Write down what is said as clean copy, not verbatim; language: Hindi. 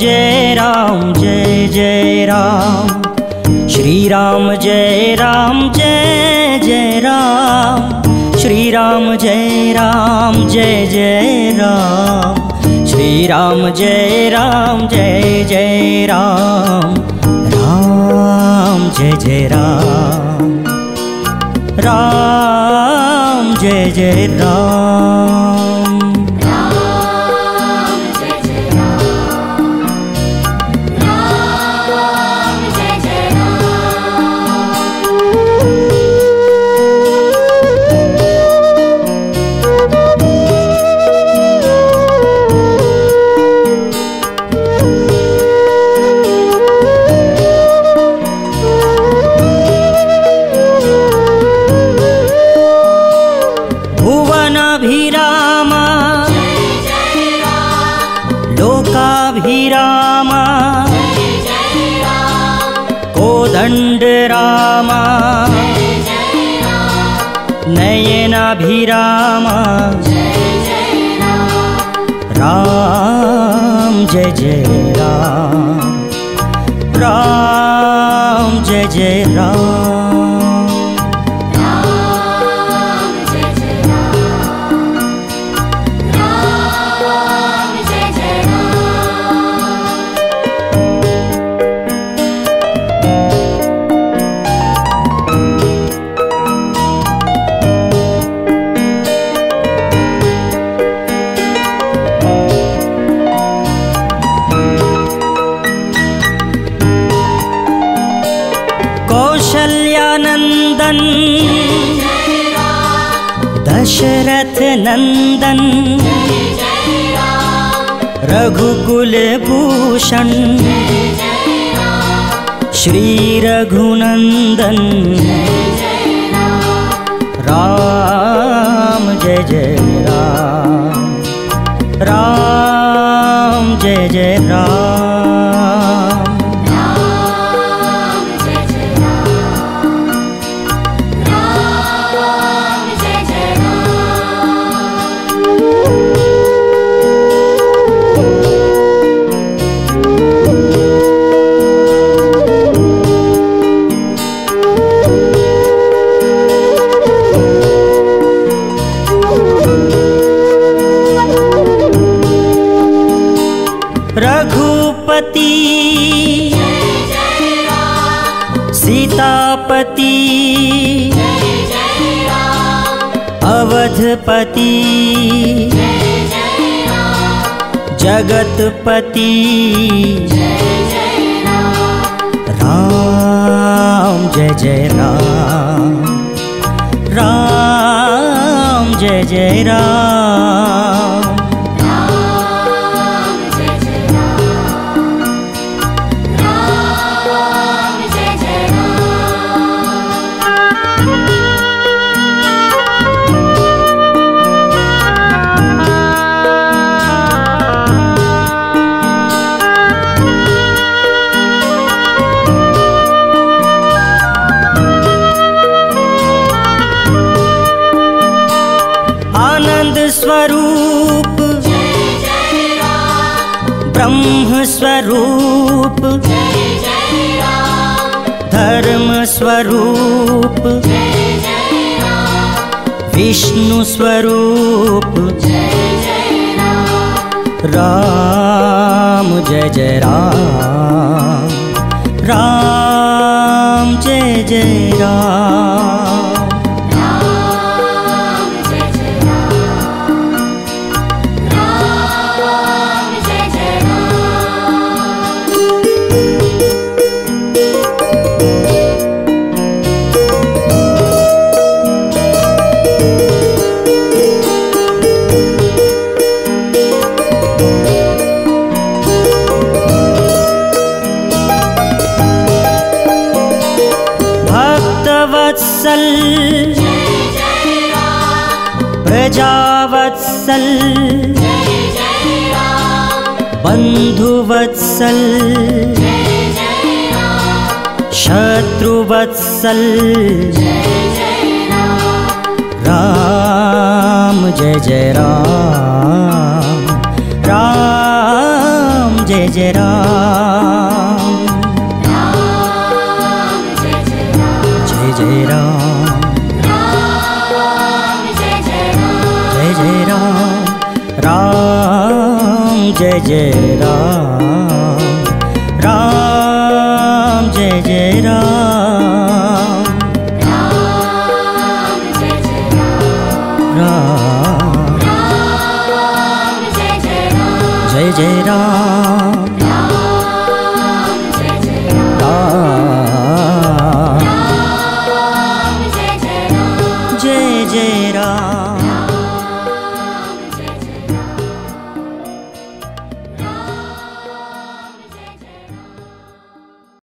जय राम जय जय राम, श्री राम जय राम जय जय राम, श्री राम जय राम जय जय राम, श्री राम जय राम जय जय राम जय जय राम, राम जय जय राम, राम जय जय राम, राम जय जय दंड रामा नयनाभिरामा राम जय जय राम, राम जय जय राम, दशरथ नंदन रघुकुल भूषण श्री रघुनंदन राम जय जय राम, राम जय जय राम, सीतापति अवधपति जगतपति राम जय जय राम, स्वरूप ब्रह्म स्वरूप धर्म स्वरूप विष्णु स्वरूप राम जय जय राम, प्रजावत्सल बंधुवत्सल शत्रुवत्सल राम जय जय राम, राम जय जय राम, राम जय जय राम, जय जय राम, राम जय जय राम, जय जय राम, राम जय जय राम, राम जय जय राम, राम जय जय राम, राम जय जय राम, जय जय राम।